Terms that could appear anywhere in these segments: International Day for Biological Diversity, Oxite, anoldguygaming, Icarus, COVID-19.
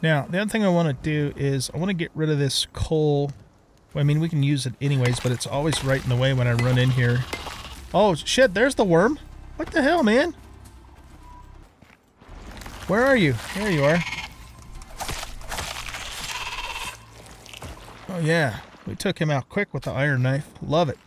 Now, the other thing I want to do is I want to get rid of this coal. Well, I mean, we can use it anyways, but it's always right in the way when I run in here. Oh, shit, there's the worm. What the hell, man? Where are you? There you are. Oh, yeah. We took him out quick with the iron knife. Love it.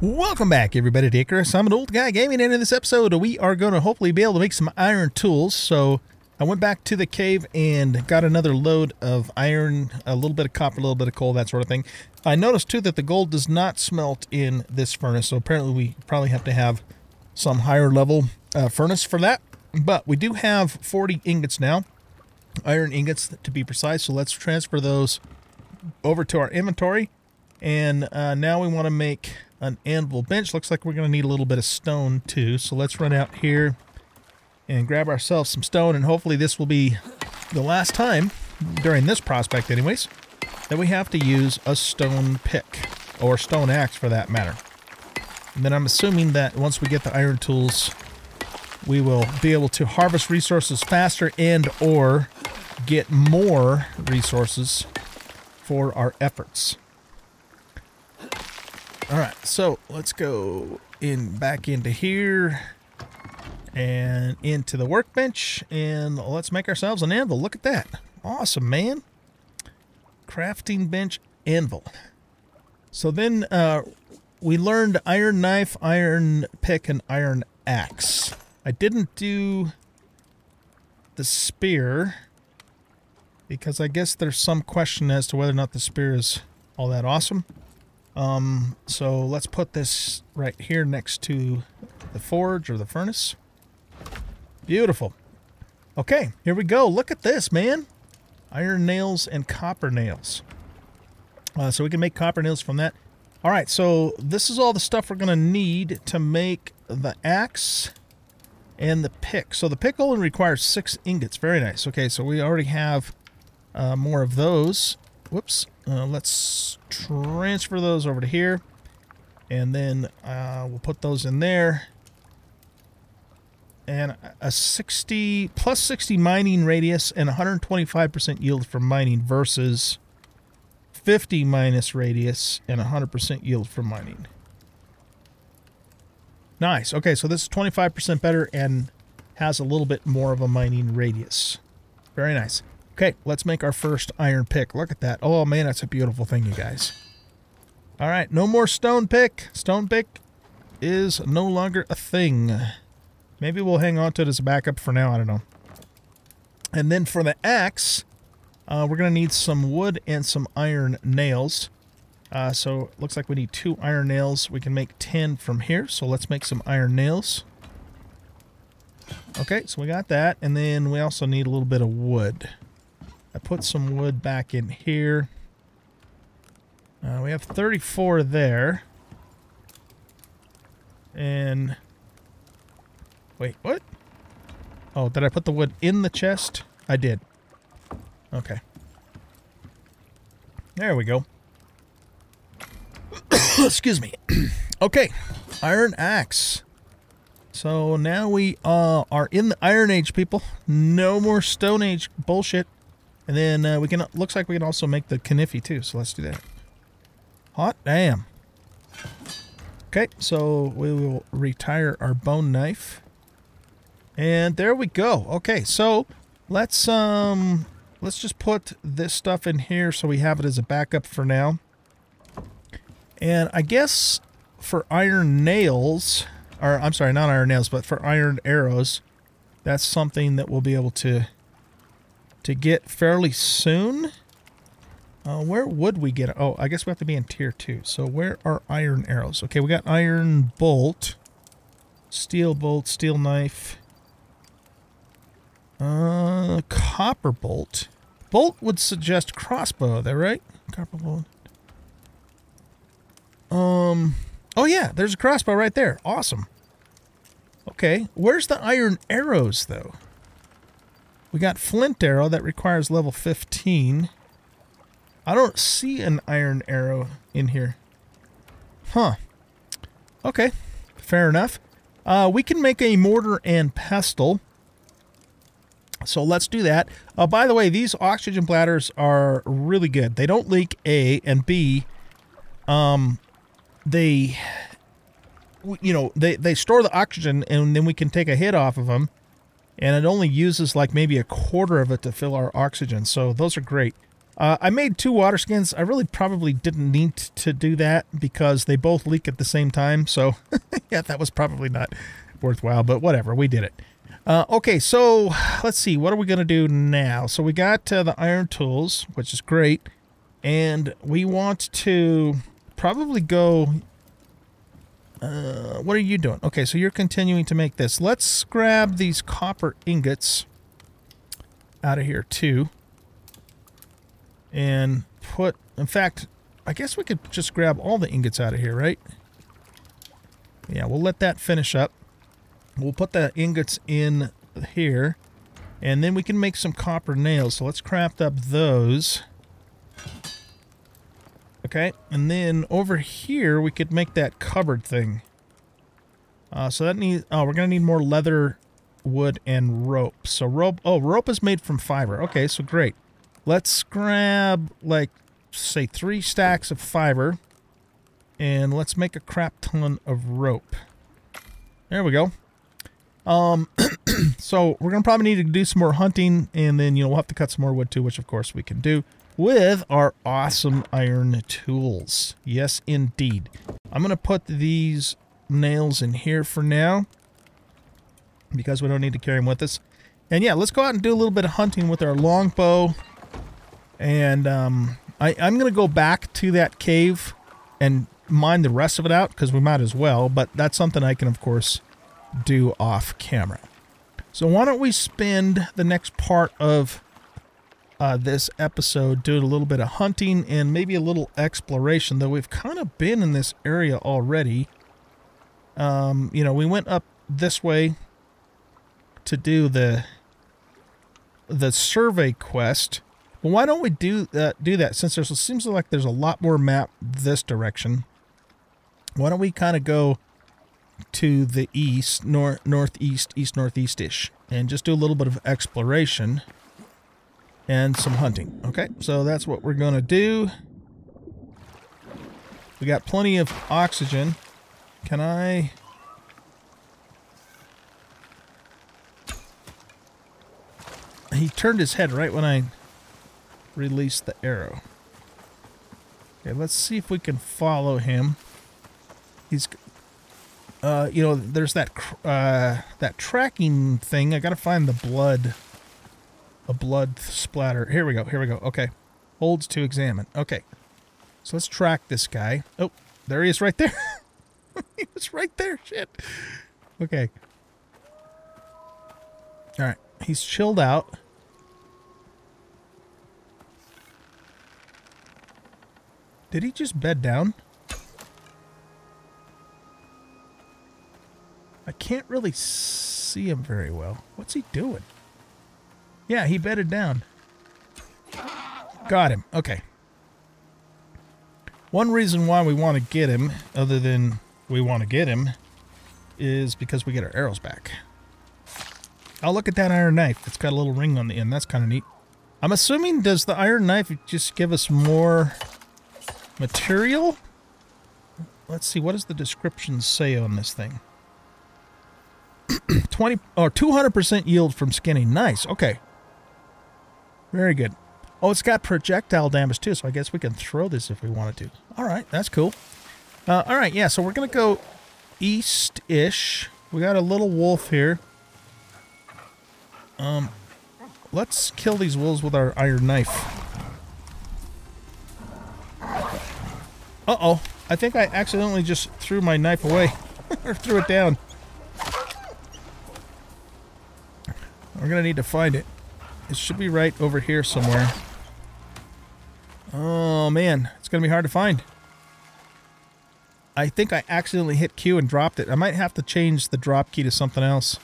Welcome back, everybody, to Icarus. I'm an old guy gaming, and in this episode, we are going to hopefully be able to make some iron tools. So I went back to the cave and got another load of iron, a little bit of copper, a little bit of coal, that sort of thing. I noticed, too, that the gold does not smelt in this furnace, so apparently we probably have to have some higher level furnace for that. But we do have 40 ingots now, iron ingots to be precise, so let's transfer those over to our inventory. And now we want to make an anvil bench. Looks like we're going to need a little bit of stone too. So let's run out here and grab ourselves some stone. And hopefully this will be the last time, during this prospect anyways, that we have to use a stone pick or stone axe for that matter. And then I'm assuming that once we get the iron tools, we will be able to harvest resources faster and or get more resources for our efforts. All right, so let's go in back into here and into the workbench, and let's make ourselves an anvil. Look at that. Awesome, man. Crafting bench anvil. So then we learned iron knife, iron pick, and iron axe. I didn't do the spear because I guess there's some question as to whether or not the spear is all that awesome. So let's put this right here next to the forge or the furnace. Beautiful. Okay, here we go. Look at this, man. Iron nails and copper nails. So we can make copper nails from that. All right, so this is all the stuff we're going to need to make the axe and the pick. So the pick only requires 6 ingots. Very nice. Okay, so we already have more of those. Whoops. Let's transfer those over to here, and then we'll put those in there. And a 60 plus 60 mining radius and 125% yield from mining versus 50 minus radius and 100% yield from mining. Nice. Okay, so this is 25% better and has a little bit more of a mining radius. Very nice. Okay, let's make our first iron pick. Look at that. Oh, man, that's a beautiful thing, you guys. All right, no more stone pick. Stone pick is no longer a thing. Maybe we'll hang on to it as a backup for now. I don't know. And then for the axe, we're going to need some wood and some iron nails. So it looks like we need 2 iron nails. We can make 10 from here, so let's make some iron nails. Okay, so we got that. And then we also need a little bit of wood. I put some wood back in here. We have 34 there. And wait, what? Oh, did I put the wood in the chest? I did. Okay. There we go. Excuse me. Okay. Iron axe. So now we are in the Iron Age, people. No more Stone Age bullshit. And then we can, looks like we can also make the Kniffy too, so let's do that. Hot damn. Okay, so we will retire our bone knife. And there we go. Okay, so let's just put this stuff in here so we have it as a backup for now. And I guess for iron nails, or I'm sorry, not iron nails, but for iron arrows, that's something that we'll be able to get fairly soon. Where would we get it? Oh, I guess we have to be in tier 2. So where are iron arrows? Okay, we got iron bolt, steel knife, copper bolt. Bolt would suggest crossbow, is that right? Copper bolt. Oh yeah, there's a crossbow right there. Awesome. Okay, where's the iron arrows though? We got flint arrow that requires level 15. I don't see an iron arrow in here. Huh. Okay. fair enough. We can make a mortar and pestle. So let's do that. By the way, these oxygen bladders are really good. They don't leak, A, and B, they store the oxygen, and then we can take a hit off of them, and it only uses like maybe a quarter of it to fill our oxygen. So those are great. I made 2 water skins. I really probably didn't need to do that because they both leak at the same time. So yeah, that was probably not worthwhile, but whatever, we did it. Okay, so let's see. What are we going to do now? So we got the iron tools, which is great. And we want to probably go... what are you doing? Okay, so you're continuing to make this. Let's grab these copper ingots out of here too. And put... In fact, I guess we could just grab all the ingots out of here, right? Yeah, we'll let that finish up. We'll put the ingots in here, and then we can make some copper nails. So let's craft up those. Okay, and then over here we could make that cupboard thing. So that needs... Oh, we're going to need more leather, wood, and rope. So rope... Oh, rope is made from fiber. Okay, so great. Let's grab, like, say 3 stacks of fiber, and let's make a crap ton of rope. There we go. So we're going to probably need to do some more hunting, and then, you know, we'll have to cut some more wood too, which of course we can do with our awesome iron tools. Yes, indeed. I'm going to put these nails in here for now because we don't need to carry them with us. And yeah, let's go out and do a little bit of hunting with our longbow. And I'm going to go back to that cave and mine the rest of it out because we might as well, but that's something I can, of course, do off camera. So why don't we spend the next part of this episode doing a little bit of hunting and maybe a little exploration, though we've kind of been in this area already. You know, we went up this way to do the survey quest. But why don't we do that, since there seems like there's a lot more map this direction? Why don't we kind of go to the east, northeast, east-northeast-ish, and just do a little bit of exploration and some hunting. Okay, so that's what we're going to do. We got plenty of oxygen. Can I... He turned his head right when I released the arrow. Okay, let's see if we can follow him. He's... you know, there's that that tracking thing. I gotta find the blood, a blood splatter. Here we go. Here we go. Okay, holds to examine. Okay, so let's track this guy. Oh, there he is, right there. He was right there. Shit. Okay. All right, he's chilled out. Did he just bed down? I can't really see him very well. What's he doing? Yeah, he bedded down. Got him. Okay. One reason why we want to get him, other than we want to get him, is because we get our arrows back. Oh, look at that iron knife. It's got a little ring on the end. That's kind of neat. I'm assuming, does the iron knife just give us more material? Let's see. What does the description say on this thing? 20 or 200% yield from skinning. Nice. Okay. Very good. Oh, it's got projectile damage too, so I guess we can throw this if we wanted to. All right, that's cool. All right, yeah. So we're gonna go east-ish. We got a little wolf here. Let's kill these wolves with our iron knife. Uh-oh. I think I accidentally just threw my knife away or threw it down. We're going to need to find it. It should be right over here somewhere. Oh, man. It's going to be hard to find. I think I accidentally hit Q and dropped it. I might have to change the drop key to something else.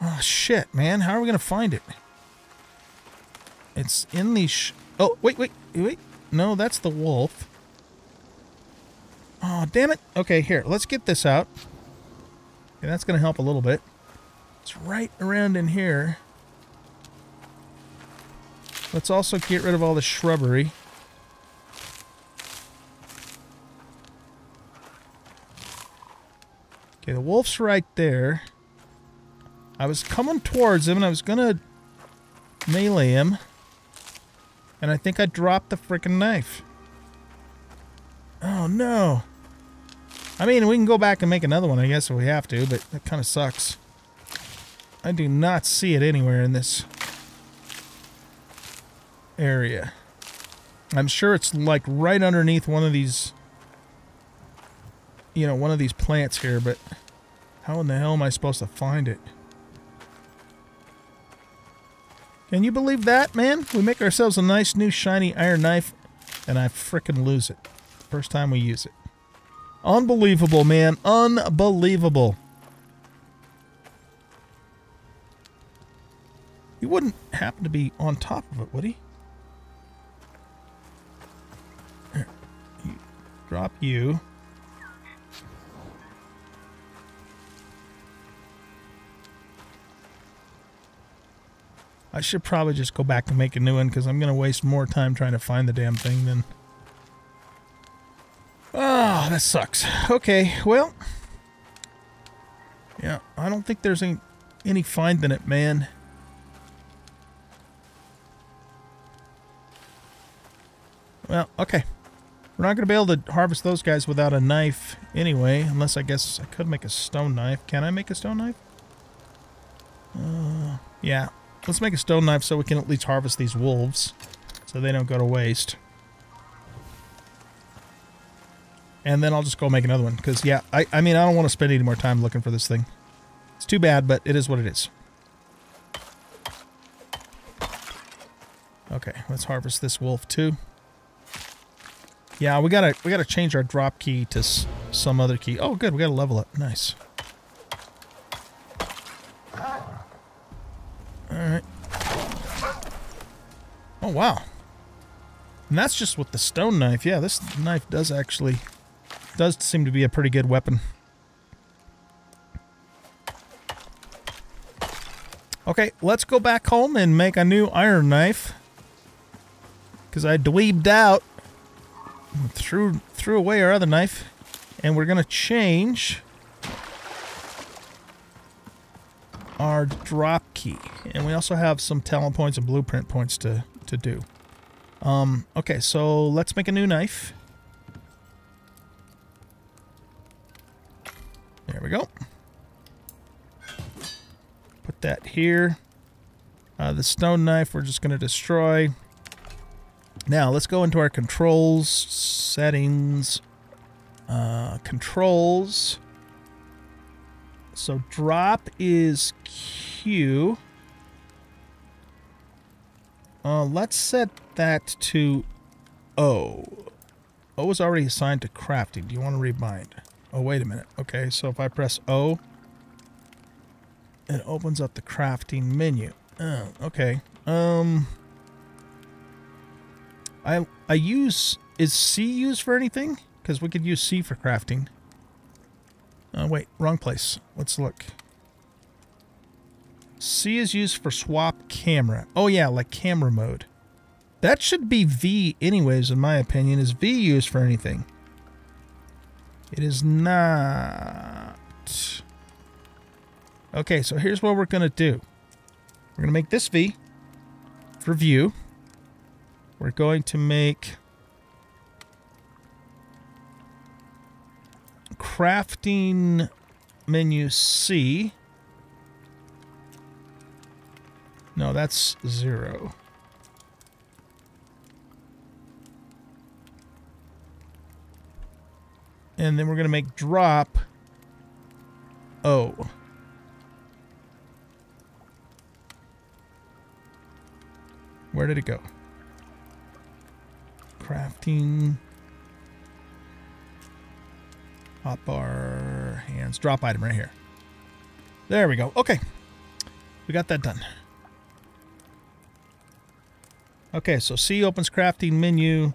Oh, shit, man. How are we going to find it? It's in the... Oh, wait, wait, wait. No, that's the wolf. Oh, damn it. Okay, here. Let's get this out. And that's going to help a little bit. It's right around in here. Let's also get rid of all the shrubbery. Okay, the wolf's right there. I was coming towards him and I was going to melee him. And I think I dropped the frickin' knife. Oh no. I mean, we can go back and make another one, I guess, if we have to, but that kind of sucks. I do not see it anywhere in this area. I'm sure it's like right underneath one of these, you know, one of these plants here, but how in the hell am I supposed to find it? Can you believe that, man? We make ourselves a nice new shiny iron knife, and I frickin' lose it. First time we use it. Unbelievable, man. Unbelievable. He wouldn't happen to be on top of it, would he? There. Drop you. I should probably just go back and make a new one, because I'm going to waste more time trying to find the damn thing than... Oh, that sucks. Okay, well... Yeah, I don't think there's any finding it, man. Well, okay. We're not going to be able to harvest those guys without a knife anyway, unless I guess I could make a stone knife. Can I make a stone knife? Yeah. Let's make a stone knife so we can at least harvest these wolves so they don't go to waste. And then I'll just go make another one because, yeah, I mean, I don't want to spend any more time looking for this thing. It's too bad, but it is what it is. Okay, let's harvest this wolf too. Yeah, we gotta change our drop key to some other key. Oh, good, we gotta level up. Nice. Alright. Oh, wow. And that's just with the stone knife. Yeah, this knife does actually... does seem to be a pretty good weapon. Okay, let's go back home and make a new iron knife. Because I dweebed out. Threw away our other knife. And we're going to change... our drop key, and we also have some talent points and blueprint points to do. Okay, so let's make a new knife. There we go. Put that here. The stone knife we're just going to destroy. Now let's go into our controls settings. Controls. So drop is Q. Let's set that to O. O was already assigned to crafting. Do you want to rebind? Oh, wait a minute. Okay, so if I press O, it opens up the crafting menu. Oh, okay. I use... Is C used for anything? Because we could use C for crafting. Oh, wait, wrong place. Let's look. C is used for swap camera. Oh, yeah, like camera mode. That should be V anyways, in my opinion. Is V used for anything? It is not. Okay, so here's what we're going to do. We're going to make this V for view. We're going to make... crafting menu C. No, that's 0. And then we're going to make drop O. Where did it go? Crafting... Hotbar, hands, drop item right here. There we go. Okay. We got that done. Okay, so C opens crafting menu.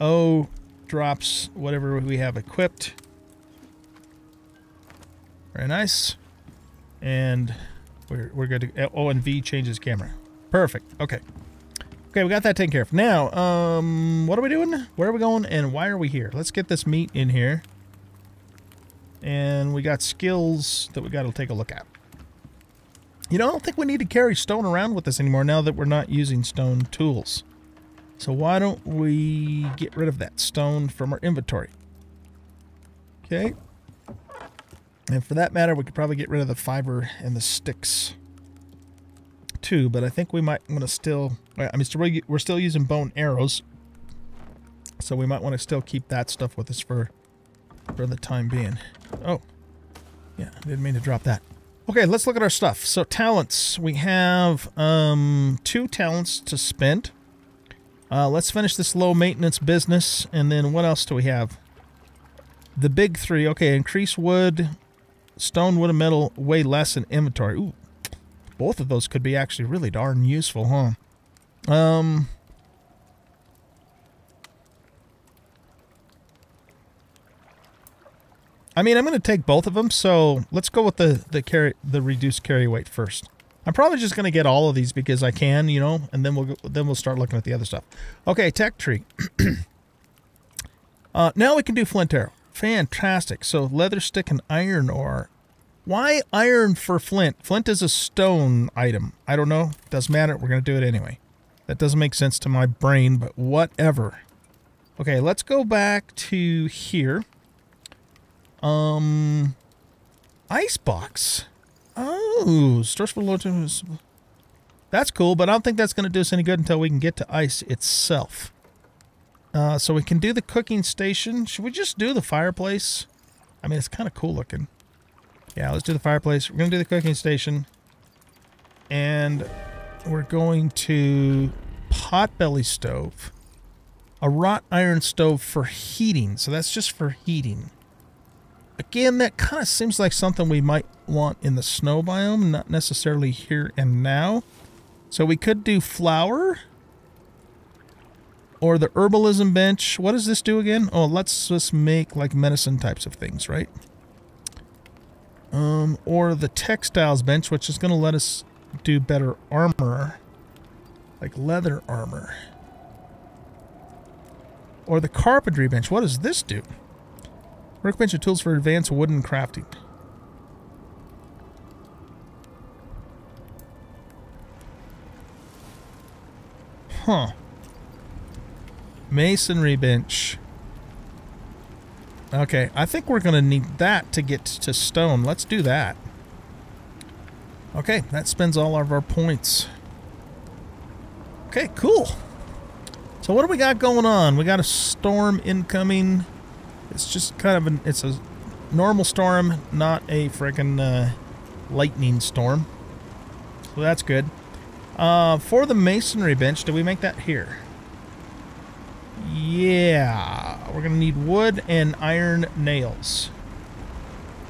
O drops whatever we have equipped. Very nice. And we're good to... Oh, and V changes camera. Perfect. Okay. Okay, we got that taken care of. Now, what are we doing? Where are we going and why are we here? Let's get this meat in here. And we got skills that we got to take a look at. You know, I don't think we need to carry stone around with us anymore now that we're not using stone tools. So why don't we get rid of that stone from our inventory? Okay. And for that matter, we could probably get rid of the fiber and the sticks too, but I think we might want to still... I mean, we're still using bone arrows, so we might want to still keep that stuff with us for the time being. Oh, yeah, I didn't mean to drop that. Okay, let's look at our stuff. So talents. We have 2 talents to spend. Let's finish this low-maintenance business, and then what else do we have? The big 3. Okay, increase wood, stone, wood, and metal weigh less in inventory. Ooh, both of those could be actually really darn useful, huh? I mean, I'm going to take both of them, so let's go with the reduced carry weight first. I'm probably just going to get all of these because I can, you know, and then we'll start looking at the other stuff. Okay, tech tree. Now we can do flint arrow. Fantastic. So leather stick and iron ore. Why iron for flint? Flint is a stone item. I don't know. Doesn't matter. We're going to do it anyway. That doesn't make sense to my brain, but whatever. Okay, let's go back to here. Icebox. Oh, stores for low temperatures. That's cool, but I don't think that's going to do us any good until we can get to ice itself. So we can do the cooking station. Should we just do the fireplace? I mean, it's kind of cool looking. Yeah, let's do the fireplace. We're going to do the cooking station. And we're going to potbelly stove. A wrought iron stove for heating. So that's just for heating. Again, that kind of seems like something we might want in the snow biome. Not necessarily here and now. So we could do flour. Or the herbalism bench. What does this do again? Oh, let's just make like medicine types of things, right? Or the textiles bench, which is going to let us do better armor, like leather armor. Or the carpentry bench. What does this do? Workbench and tools for advanced wooden crafting. Huh. Masonry bench. Okay, I think we're going to need that to get to stone. Let's do that. Okay, that spends all of our points. Okay, cool. So what do we got going on? We got a storm incoming. It's just kind of it's a normal storm, not a freaking lightning storm. So that's good. For the masonry bench, did we make that here? Yeah, we're going to need wood and iron nails.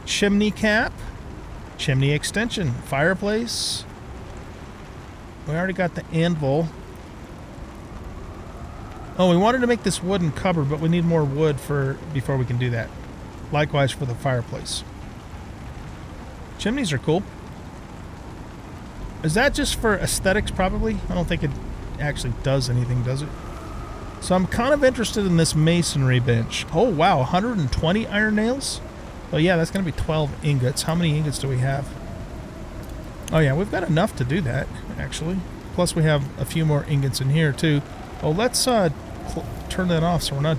Chimney cap. Chimney extension. Fireplace. We already got the anvil. Oh, we wanted to make this wooden cupboard, but we need more wood before we can do that. Likewise for the fireplace. Chimneys are cool. Is that just for aesthetics, probably? I don't think it actually does anything, does it? So I'm kind of interested in this masonry bench. Oh, wow, 120 iron nails? Oh, yeah, that's going to be 12 ingots. How many ingots do we have? Oh, yeah, we've got enough to do that, actually. Plus, we have a few more ingots in here, too. Oh, let's turn that off so we're not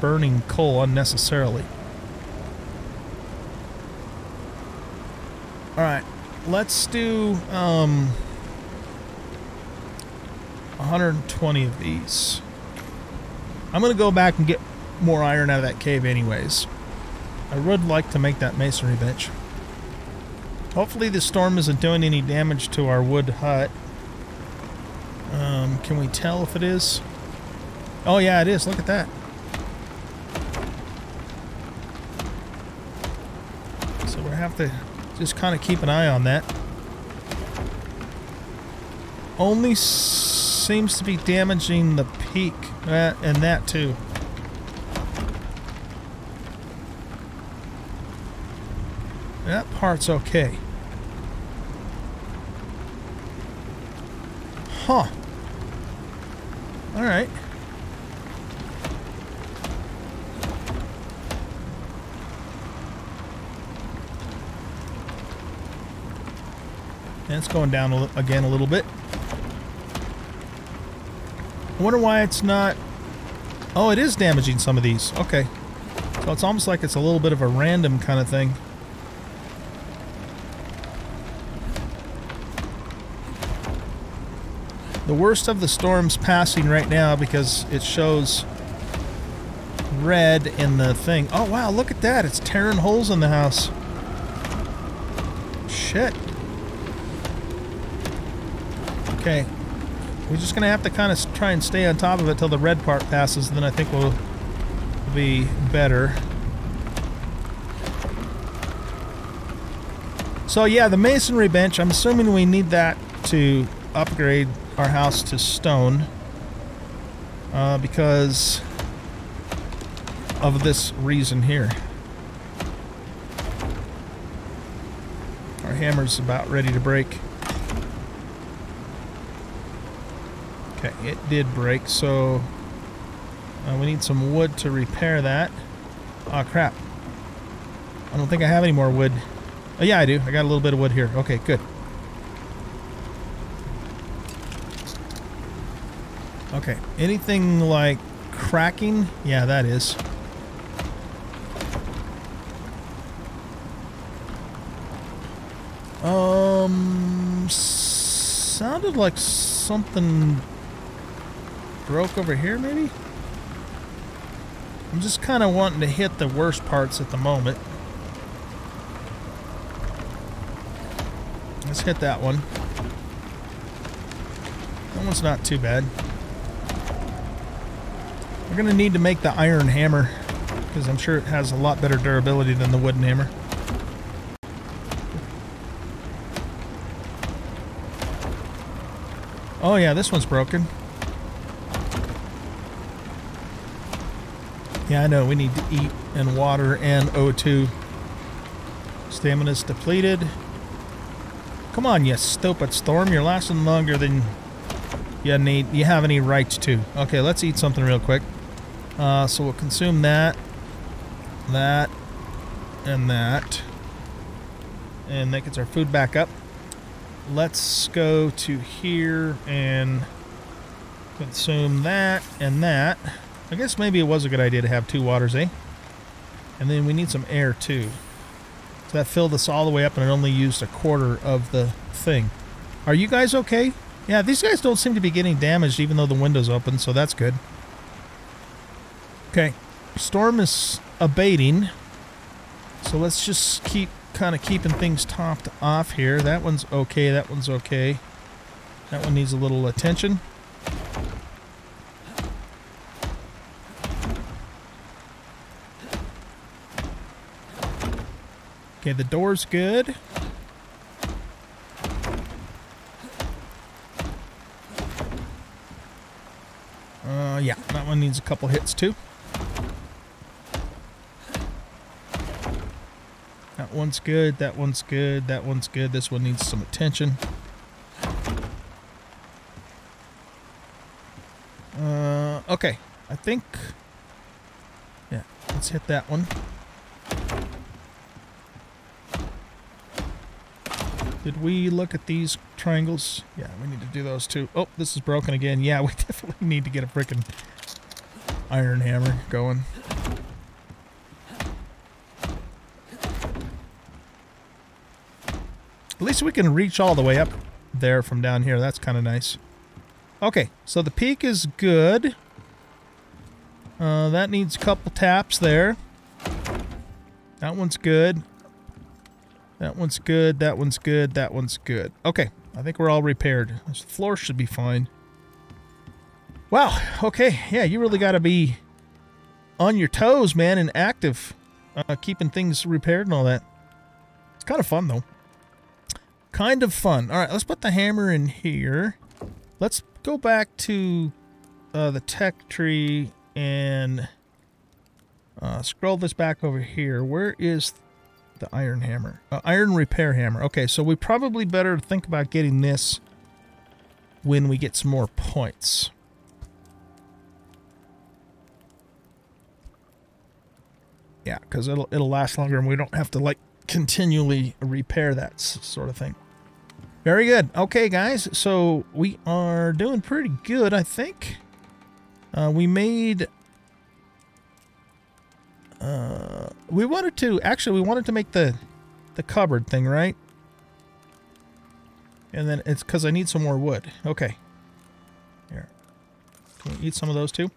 burning coal unnecessarily. All right, let's do 120 of these. I'm going to go back and get more iron out of that cave anyways. I would like to make that masonry bench. Hopefully the storm isn't doing any damage to our wood hut. Can we tell if it is? Oh yeah, it is. Look at that. So we'll have to just kind of keep an eye on that. Only seems to be damaging the peak. And that too. That part's okay. Huh. Alright. And it's going down again a little bit. I wonder why it's not... Oh, it is damaging some of these. Okay. So it's almost like it's a little bit of a random kind of thing. The worst of the storm's passing right now because it shows red in the thing. Oh, wow, look at that. It's tearing holes in the house. Shit. Okay, we're just going to have to kind of try and stay on top of it till the red part passes, and then I think we'll be better. So yeah, the masonry bench, I'm assuming we need that to upgrade our house to stone because of this reason here. Our hammer's about ready to break. Okay, it did break, so we need some wood to repair that. Oh, crap. I don't think I have any more wood. Oh, yeah, I do. I got a little bit of wood here. Okay, good. Okay, anything like cracking? Yeah, that is. Sounded like something... broke over here, maybe? I'm just kind of wanting to hit the worst parts at the moment. Let's hit that one. That one's not too bad. We're going to need to make the iron hammer, because I'm sure it has a lot better durability than the wooden hammer. Oh yeah, this one's broken. Yeah, I know, we need to eat and water and O2. Stamina's depleted. Come on, you stupid storm. You're lasting longer than you need. You have any rights to. Okay, let's eat something real quick. So we'll consume that, that, and that. And that gets our food back up. Let's go to here and consume that and that. I guess maybe it was a good idea to have two waters, eh? And then we need some air, too. So that filled us all the way up, and it only used a quarter of the thing. Are you guys okay? Yeah, these guys don't seem to be getting damaged, even though the window's open, so that's good. Okay. Storm is abating. So let's just keep kind of keeping things topped off here. That one's okay. That one's okay. That one needs a little attention. Okay, the door's good. Yeah, that one needs a couple hits too. That one's good, that one's good, that one's good. This one needs some attention. Okay, I think... yeah, let's hit that one. Did we look at these triangles? Yeah, we need to do those too. Oh, this is broken again. Yeah, we definitely need to get a freaking iron hammer going. At least we can reach all the way up there from down here. That's kind of nice. Okay, so the peak is good. That needs a couple taps there. That one's good. That one's good, that one's good, that one's good. Okay, I think we're all repaired. This floor should be fine. Wow, okay, yeah, you really got to be on your toes, man, and active. Keeping things repaired and all that. It's kind of fun, though. Kind of fun. All right, let's put the hammer in here. Let's go back to the tech tree and scroll this back over here. Where is... The iron hammer. Iron repair hammer. Okay, so we probably better think about getting this when we get some more points. Yeah, because it'll last longer and we don't have to, like, continually repair that sort of thing. Very good. Okay, guys. So we are doing pretty good, I think. We made... we wanted to make the cupboard thing, right? And then it's because I need some more wood. Okay. Here. Can we eat some of those too?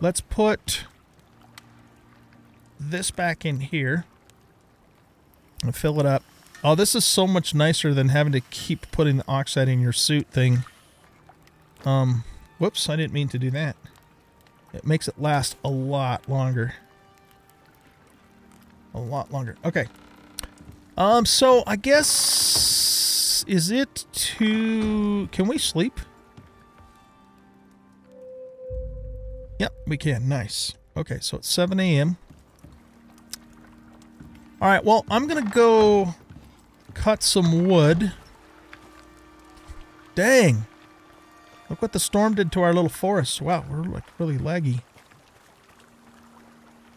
Let's put this back in here and fill it up. Oh, this is so much nicer than having to keep putting the oxide in your suit thing. Whoops, I didn't mean to do that. It makes it last a lot longer. A lot longer. Okay. So I guess... Is it too... Can we sleep? Yep, we can. Nice. Okay, so it's 7 a.m. Alright, well, I'm gonna go cut some wood. Dang! Look what the storm did to our little forest. Wow, we're like really laggy.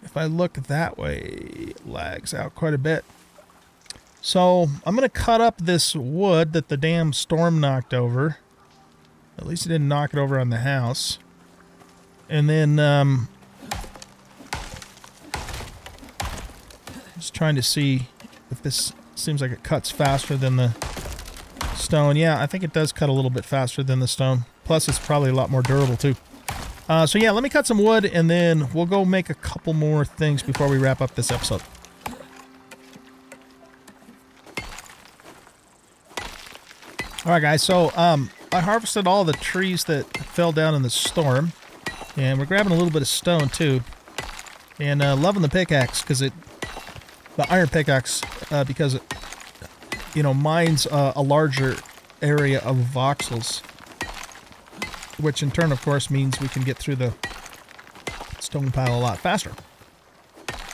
If I look that way, it lags out quite a bit. So I'm going to cut up this wood that the damn storm knocked over. At least it didn't knock it over on the house. And then, just trying to see if this seems like it cuts faster than the stone. Yeah, I think it does cut a little bit faster than the stone. Plus, it's probably a lot more durable, too. So, yeah, let me cut some wood, and then we'll go make a couple more things before we wrap up this episode. All right, guys. So, I harvested all the trees that fell down in the storm. And we're grabbing a little bit of stone, too. And loving the pickaxe, because it... The iron pickaxe, because it, you know, mines a larger area of voxels. Which in turn, of course, means we can get through the stone pile a lot faster.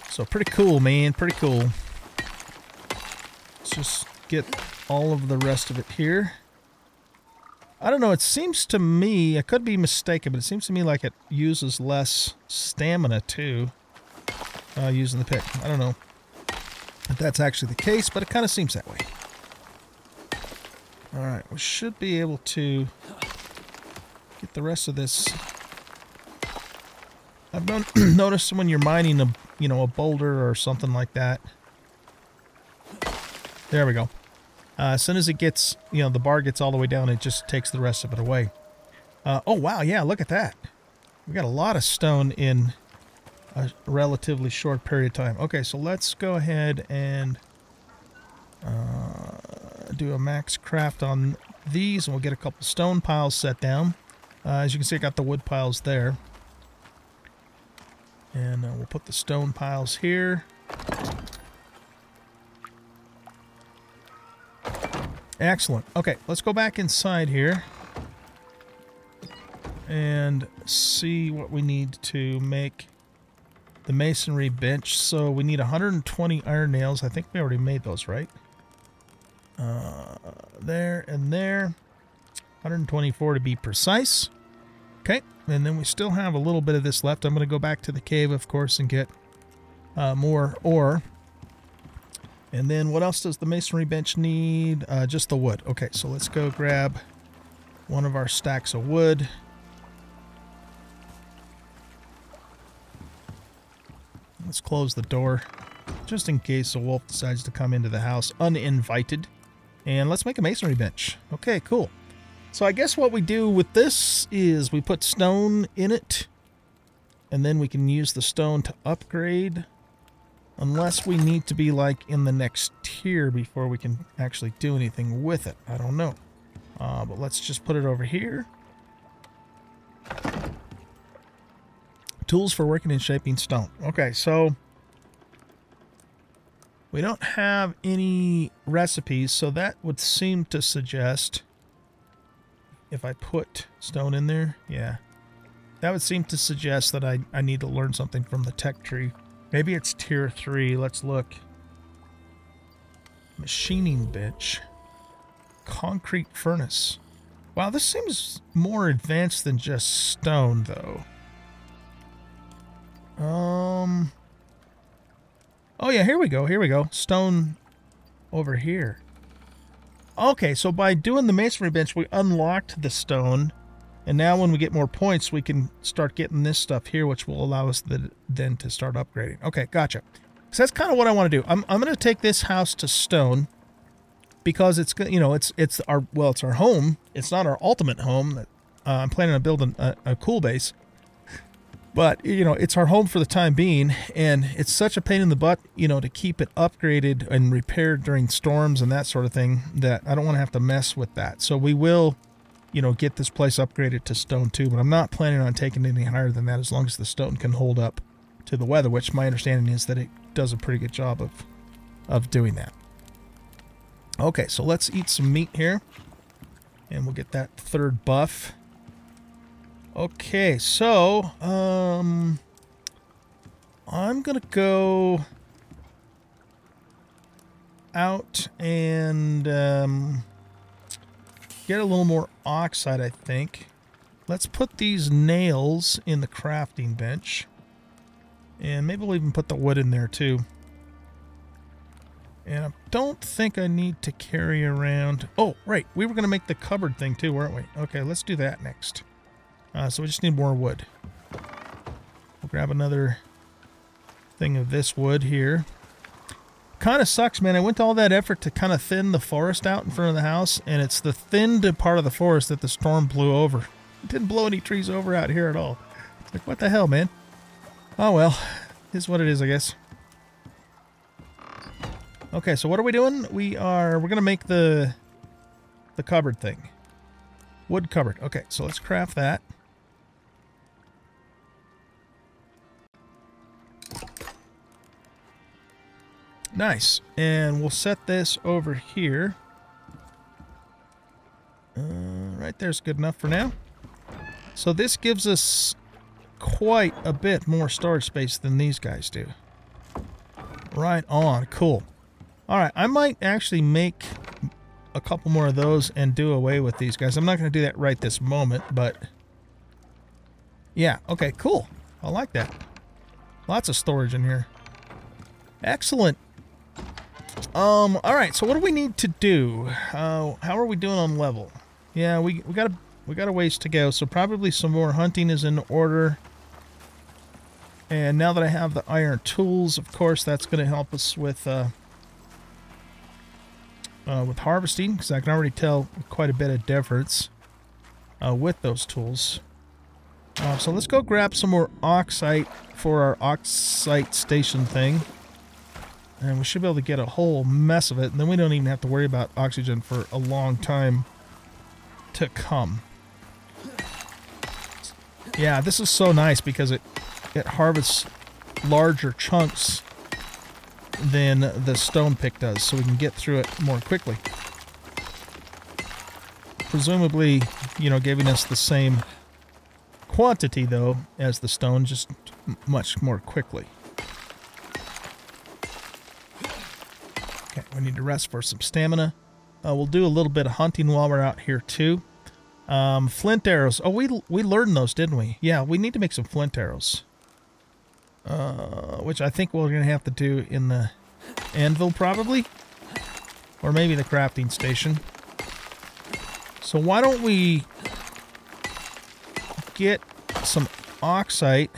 So pretty cool, man. Pretty cool. Let's just get all of the rest of it here. I don't know. It seems to me, I could be mistaken, but it seems to me like it uses less stamina, too, using the pick. I don't know if that's actually the case, but it kind of seems that way. All right. We should be able to... get the rest of this. I've noticed when you're mining a, you know, a boulder or something like that. There we go. As soon as it gets, you know, the bar gets all the way down, it just takes the rest of it away. Oh wow, yeah, look at that. We got a lot of stone in a relatively short period of time. Okay, so let's go ahead and do a max craft on these, and we'll get a couple stone piles set down. As you can see, I got the wood piles there. And we'll put the stone piles here. Excellent. Okay, let's go back inside here. And see what we need to make the masonry bench. So we need 120 iron nails. I think we already made those, right? There and there. 124 to be precise. Okay, and then we still have a little bit of this left. I'm going to go back to the cave, of course, and get more ore. And then what else does the masonry bench need? Just the wood. Okay, so let's go grab one of our stacks of wood. Let's close the door, just in case a wolf decides to come into the house uninvited. And let's make a masonry bench. Okay, cool. So I guess what we do with this is we put stone in it, and then we can use the stone to upgrade, unless we need to be like in the next tier before we can actually do anything with it. I don't know. But let's just put it over here. Tools for working and shaping stone. Okay, so we don't have any recipes, so that would seem to suggest... If I put stone in there, yeah. That would seem to suggest that I need to learn something from the tech tree. Maybe it's tier 3. Let's look. machining bench, concrete furnace. Wow, this seems more advanced than just stone, though. Oh, yeah, here we go, here we go. Stone over here. Okay, so by doing the masonry bench, we unlocked the stone. And now when we get more points, we can start getting this stuff here, which will allow us then to start upgrading. Okay, gotcha. So that's kind of what I want to do. I'm going to take this house to stone because it's, you know, it's our home. It's not our ultimate home. I'm planning on building a cool base. But, you know, it's our home for the time being, and it's such a pain in the butt, you know, to keep it upgraded and repaired during storms and that sort of thing that I don't want to have to mess with that. So we will, you know, get this place upgraded to stone too, but I'm not planning on taking it any higher than that as long as the stone can hold up to the weather, which my understanding is that it does a pretty good job of doing that. Okay, so let's eat some meat here, and we'll get that third buff. Okay, so, I'm going to go out and get a little more oxide, I think. Let's put these nails in the crafting bench. And maybe we'll even put the wood in there, too. And I don't think I need to carry around... Oh, right, we were going to make the cupboard thing, too, weren't we? Okay, let's do that next. So we just need more wood. We'll grab another thing of this wood here. Kind of sucks, man. I went to all that effort to kind of thin the forest out in front of the house, and it's the thinned part of the forest that the storm blew over. It didn't blow any trees over out here at all. It's like, what the hell, man? Oh, well. It is what it is, I guess. Okay, so what are we doing? We're going to make the cupboard thing. Wood cupboard. Okay, so let's craft that. Nice. And we'll set this over here. Right there's good enough for now. So this gives us quite a bit more storage space than these guys do. Right on. Cool. Alright, I might actually make a couple more of those and do away with these guys. I'm not going to do that right this moment, but... yeah, okay, cool. I like that. Lots of storage in here. Excellent. Alright, so what do we need to do? How are we doing on level? Yeah, we got a ways to go, so probably some more hunting is in order. And now that I have the iron tools, of course, that's going to help us with harvesting, because I can already tell quite a bit of difference with those tools. So let's go grab some more oxite for our oxite station thing. And we should be able to get a whole mess of it, and then we don't even have to worry about oxygen for a long time to come. Yeah, this is so nice because it harvests larger chunks than the stone pick does, so we can get through it more quickly. Presumably, you know, giving us the same quantity, though, as the stone, just much more quickly. Okay, we need to rest for some stamina. We'll do a little bit of hunting while we're out here, too. Flint arrows. Oh, we learned those, didn't we? Yeah, we need to make some flint arrows. Which I think we're going to have to do in the anvil, probably. Or maybe the crafting station. So why don't we get some oxite.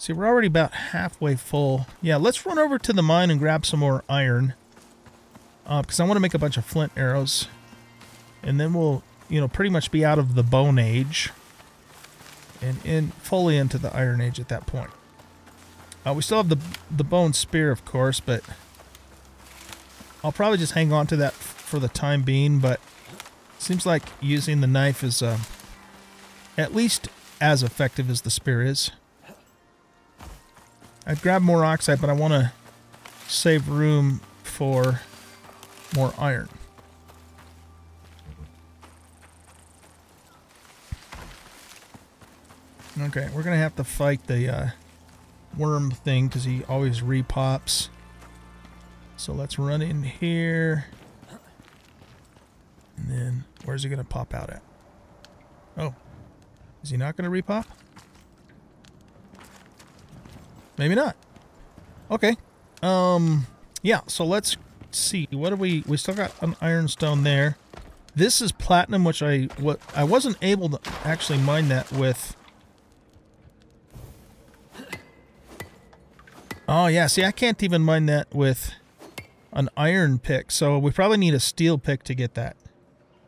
See, we're already about halfway full. Yeah, let's run over to the mine and grab some more iron. Because I want to make a bunch of flint arrows. And then we'll, you know, pretty much be out of the Bone Age. And fully into the Iron Age at that point. We still have the bone spear, of course, but I'll probably just hang on to that for the time being. But it seems like using the knife is at least as effective as the spear is. I'd grab more oxide, but I want to save room for more iron. Okay, we're going to have to fight the worm thing because he always repops. So let's run in here. And then where's he going to pop out at? Oh, is he not going to repop? Maybe not. Okay. Yeah, so let's see. What do we... We still got an ironstone there. This is platinum, which I wasn't able to actually mine that with... Oh, yeah. See, I can't even mine that with an iron pick. So we probably need a steel pick to get that.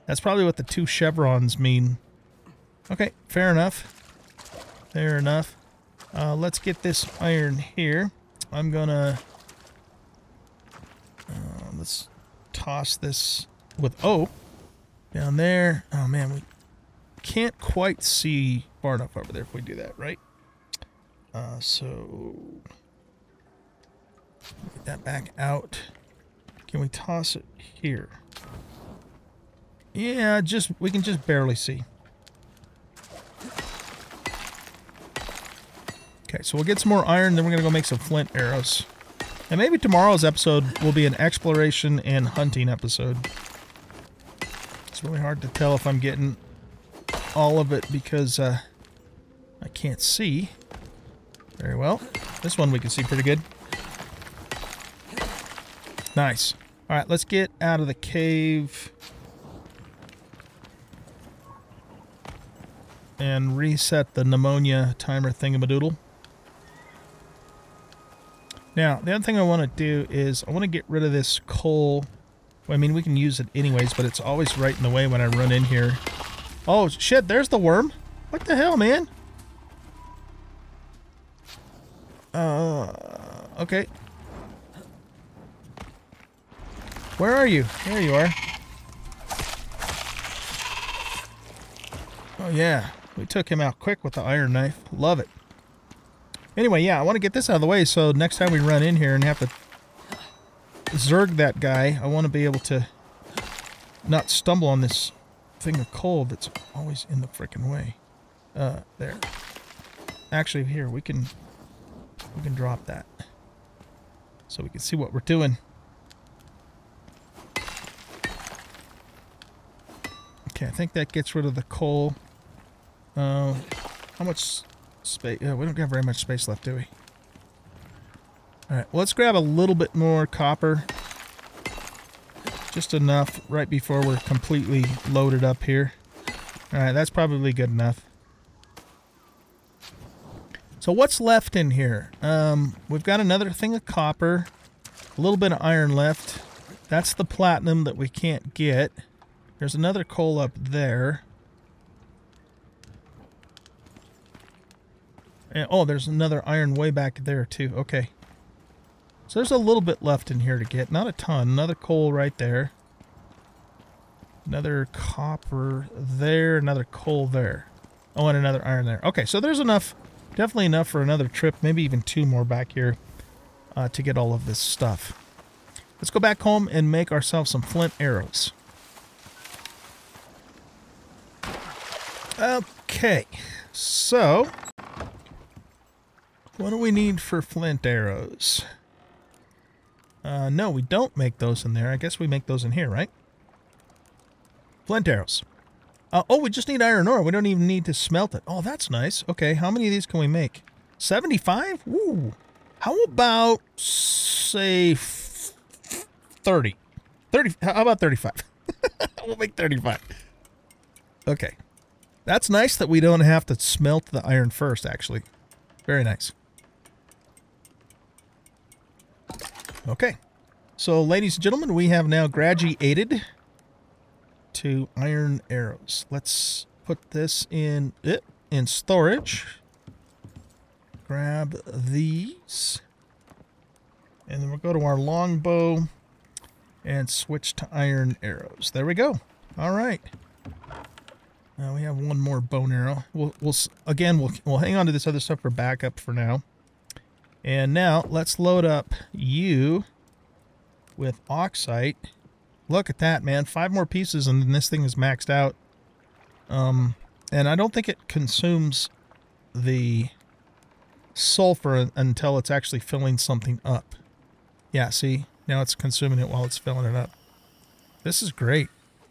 That's probably what the two chevrons mean. Okay, fair enough. Fair enough. Let's get this iron here. I'm gonna... let's toss this with O down there. Oh man, we can't quite see far enough over there if we do that, right? So get that back out. Can we toss it here? Yeah, just we can just barely see. Okay, so we'll get some more iron, then we're gonna go make some flint arrows. And maybe tomorrow's episode will be an exploration and hunting episode. It's really hard to tell if I'm getting all of it because I can't see very well. This one we can see pretty good. Nice. All right, let's get out of the cave and reset the pneumonia timer thingamadoodle. Now, the other thing I want to do is I want to get rid of this coal. Well, I mean, we can use it anyways, but it's always right in the way when I run in here. Oh, shit, there's the worm. What the hell, man? Okay. Where are you? There you are. Oh, yeah. We took him out quick with the iron knife. Love it. Anyway, yeah, I want to get this out of the way so next time we run in here and have to zerg that guy, I want to be able to not stumble on this thing of coal that's always in the frickin' way. There. Actually, here, we can drop that so we can see what we're doing. Okay, I think that gets rid of the coal. How much... Space. Oh, we don't have very much space left, do we? Alright, well, let's grab a little bit more copper. Just enough right before we're completely loaded up here. Alright, that's probably good enough. So what's left in here? We've got another thing of copper. A little bit of iron left. That's the platinum that we can't get. There's another coal up there. And, oh, there's another iron way back there, too. Okay. So there's a little bit left in here to get. Not a ton. Another coal right there. Another copper there. Another coal there. Oh, and another iron there. Okay, so there's enough. Definitely enough for another trip. Maybe even two more back here to get all of this stuff. Let's go back home and make ourselves some flint arrows. Okay. So... What do we need for flint arrows? No, we don't make those in there. I guess we make those in here, right? Flint arrows. Oh, we just need iron ore. We don't even need to smelt it. Oh, that's nice. Okay, how many of these can we make? 75? Woo! How about, say, 30? 30. How about 35? We'll make 35. Okay. That's nice that we don't have to smelt the iron first, actually. Very nice. Okay, so ladies and gentlemen, we have now graduated to iron arrows. Let's put this in storage. Grab these, and then we'll go to our longbow and switch to iron arrows. There we go. All right. Now we have one more bone arrow. We'll hang on to this other stuff for backup for now. And now, let's load up you with Oxite. Look at that, man. 5 more pieces and then this thing is maxed out. And I don't think it consumes the sulfur until it's actually filling something up. Yeah, see? now it's consuming it while it's filling it up. This is great.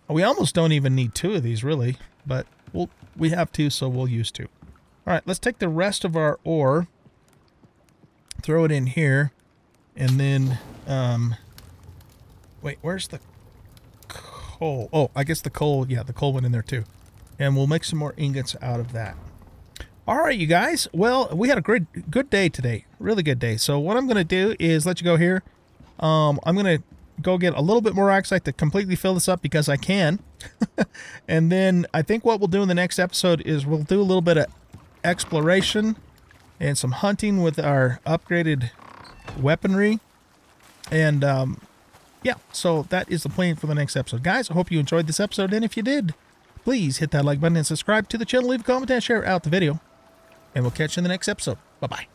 We almost don't even need two of these really, but we have two, so we'll use two. All right, let's take the rest of our ore, throw it in here, and then wait, where's the coal? Oh, I guess the coal, yeah, the coal went in there too. And we'll make some more ingots out of that. All right, you guys. Well, we had a good day today. Really good day. So what I'm going to do is let you go here. I'm going to go get a little bit more oxide to completely fill this up because I can. And then I think what we'll do in the next episode is we'll do a little bit of exploration and some hunting with our upgraded weaponry. And yeah, so that is the plan for the next episode. Guys, I hope you enjoyed this episode. And if you did, please hit that like button and subscribe to the channel. Leave a comment and share out the video. And we'll catch you in the next episode. Bye-bye.